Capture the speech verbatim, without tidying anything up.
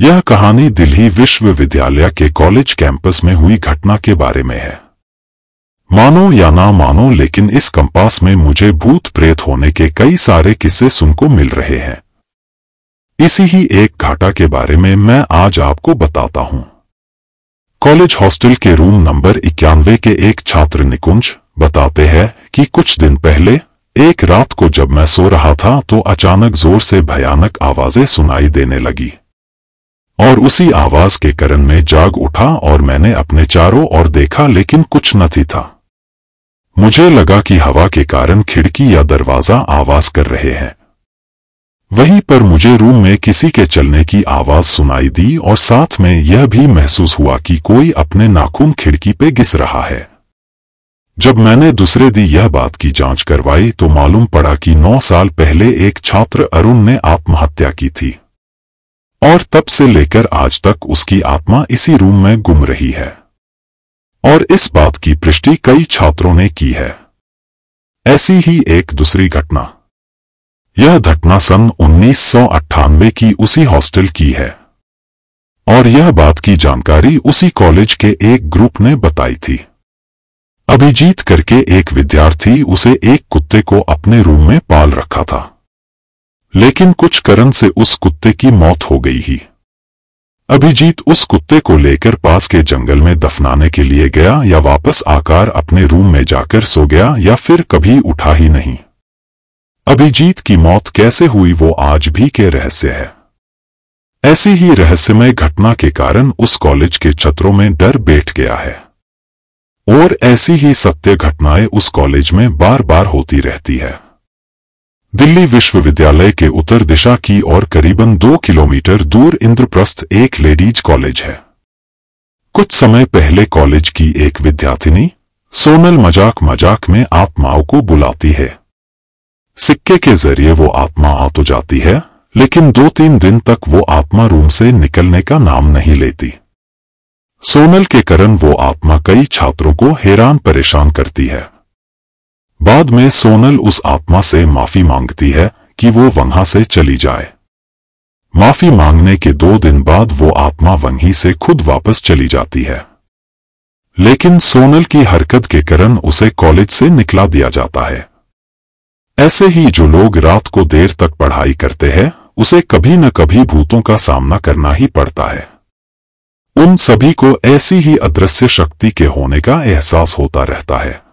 यह कहानी दिल्ली विश्वविद्यालय के कॉलेज कैंपस में हुई घटना के बारे में है। मानो या ना मानो, लेकिन इस कंपास में मुझे भूत प्रेत होने के कई सारे किस्से सुन को मिल रहे हैं। इसी ही एक घाटा के बारे में मैं आज आपको बताता हूं। कॉलेज हॉस्टल के रूम नंबर इक्यानवे के एक छात्र निकुंज बताते हैं कि कुछ दिन पहले एक रात को जब मैं सो रहा था तो अचानक जोर से भयानक आवाजें सुनाई देने लगी और उसी आवाज के कारण मैं जाग उठा और मैंने अपने चारों ओर देखा, लेकिन कुछ नहीं था। मुझे लगा कि हवा के कारण खिड़की या दरवाजा आवाज कर रहे हैं। वहीं पर मुझे रूम में किसी के चलने की आवाज सुनाई दी और साथ में यह भी महसूस हुआ कि कोई अपने नाखून खिड़की पे घिस रहा है। जब मैंने दूसरे दिन यह बात की जांच करवाई तो मालूम पड़ा कि नौ साल पहले एक छात्र अरुण ने आत्महत्या की थी और तब से लेकर आज तक उसकी आत्मा इसी रूम में घूम रही है और इस बात की पुष्टि कई छात्रों ने की है। ऐसी ही एक दूसरी घटना, यह घटना सन उन्नीस सौ अट्ठानवे की उसी हॉस्टल की है और यह बात की जानकारी उसी कॉलेज के एक ग्रुप ने बताई थी। अभिजीत करके एक विद्यार्थी, उसे एक कुत्ते को अपने रूम में पाल रखा था, लेकिन कुछ कारण से उस कुत्ते की मौत हो गई ही। अभिजीत उस कुत्ते को लेकर पास के जंगल में दफनाने के लिए गया या वापस आकर अपने रूम में जाकर सो गया या फिर कभी उठा ही नहीं। अभिजीत की मौत कैसे हुई वो आज भी के रहस्य है। ऐसी ही रहस्यमय घटना के कारण उस कॉलेज के छात्रों में डर बैठ गया है और ऐसी ही सत्य घटनाएं उस कॉलेज में बार बार होती रहती है। दिल्ली विश्वविद्यालय के उत्तर दिशा की ओर करीबन दो किलोमीटर दूर इंद्रप्रस्थ एक लेडीज कॉलेज है। कुछ समय पहले कॉलेज की एक विद्यार्थिनी सोनल मजाक मजाक में आत्माओं को बुलाती है। सिक्के के जरिए वो आत्मा आ तो जाती है, लेकिन दो तीन दिन तक वो आत्मा रूम से निकलने का नाम नहीं लेती। सोनल के कारण वो आत्मा कई छात्रों को हैरान परेशान करती है। बाद में सोनल उस आत्मा से माफी मांगती है कि वो वहां से चली जाए। माफी मांगने के दो दिन बाद वो आत्मा वहीं से खुद वापस चली जाती है, लेकिन सोनल की हरकत के कारण उसे कॉलेज से निकाल दिया जाता है। ऐसे ही जो लोग रात को देर तक पढ़ाई करते हैं उसे कभी न कभी भूतों का सामना करना ही पड़ता है। उन सभी को ऐसी ही अदृश्य शक्ति के होने का एहसास होता रहता है।